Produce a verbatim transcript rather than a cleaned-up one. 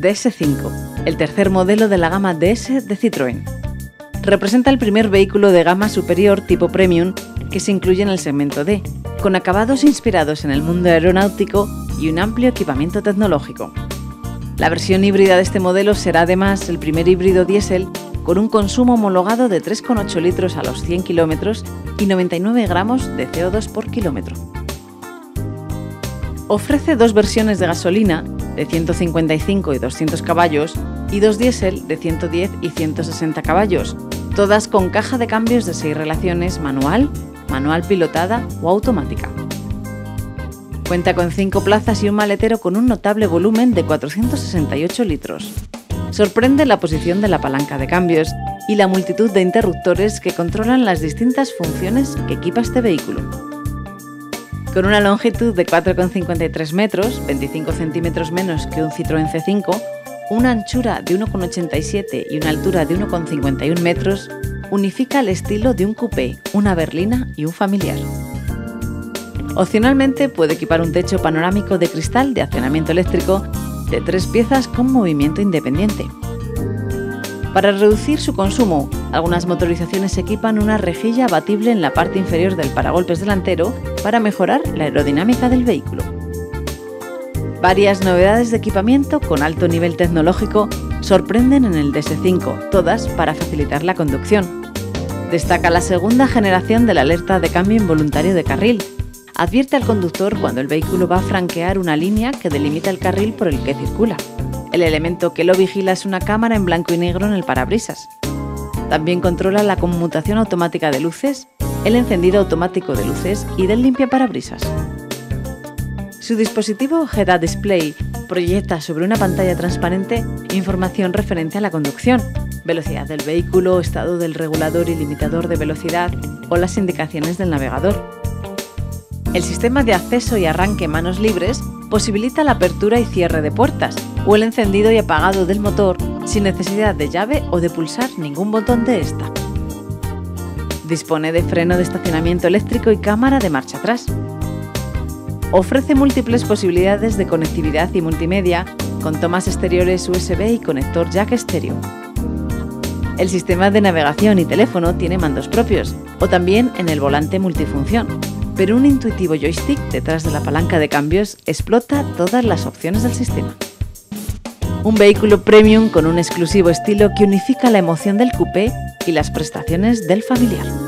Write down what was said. D S cinco, el tercer modelo de la gama D S de Citroën. Representa el primer vehículo de gama superior tipo premium que se incluye en el segmento D, con acabados inspirados en el mundo aeronáutico y un amplio equipamiento tecnológico. La versión híbrida de este modelo será además el primer híbrido diésel con un consumo homologado de tres coma ocho litros a los cien kilómetros y noventa y nueve gramos de C O dos por kilómetro. Ofrece dos versiones de gasolina de ciento cincuenta y cinco y doscientos caballos y dos diésel de ciento diez y ciento sesenta caballos, todas con caja de cambios de seis relaciones manual, manual pilotada o automática. Cuenta con cinco plazas y un maletero con un notable volumen de cuatrocientos sesenta y ocho litros. Sorprende la posición de la palanca de cambios y la multitud de interruptores que controlan las distintas funciones que equipa este vehículo. Con una longitud de cuatro coma cincuenta y tres metros, veinticinco centímetros menos que un Citroën C cinco, una anchura de uno coma ochenta y siete y una altura de uno coma cincuenta y un metros, unifica el estilo de un coupé, una berlina y un familiar. Opcionalmente puede equipar un techo panorámico de cristal de accionamiento eléctrico de tres piezas con movimiento independiente. Para reducir su consumo, algunas motorizaciones equipan una rejilla abatible en la parte inferior del paragolpes delantero para mejorar la aerodinámica del vehículo. Varias novedades de equipamiento con alto nivel tecnológico sorprenden en el D S cinco, todas para facilitar la conducción. Destaca la segunda generación de la alerta de cambio involuntario de carril. Advierte al conductor cuando el vehículo va a franquear una línea que delimita el carril por el que circula. El elemento que lo vigila es una cámara en blanco y negro en el parabrisas. También controla la conmutación automática de luces, el encendido automático de luces y del limpiaparabrisas. Su dispositivo Head-Up Display proyecta sobre una pantalla transparente información referente a la conducción, velocidad del vehículo, estado del regulador y limitador de velocidad o las indicaciones del navegador. El sistema de acceso y arranque manos libres posibilita la apertura y cierre de puertas o el encendido y apagado del motor sin necesidad de llave o de pulsar ningún botón de esta. Dispone de freno de estacionamiento eléctrico y cámara de marcha atrás. Ofrece múltiples posibilidades de conectividad y multimedia con tomas exteriores U S B y conector jack estéreo. El sistema de navegación y teléfono tiene mandos propios o también en el volante multifunción, pero un intuitivo joystick detrás de la palanca de cambios explota todas las opciones del sistema. Un vehículo premium con un exclusivo estilo que unifica la emoción del coupé y las prestaciones del familiar.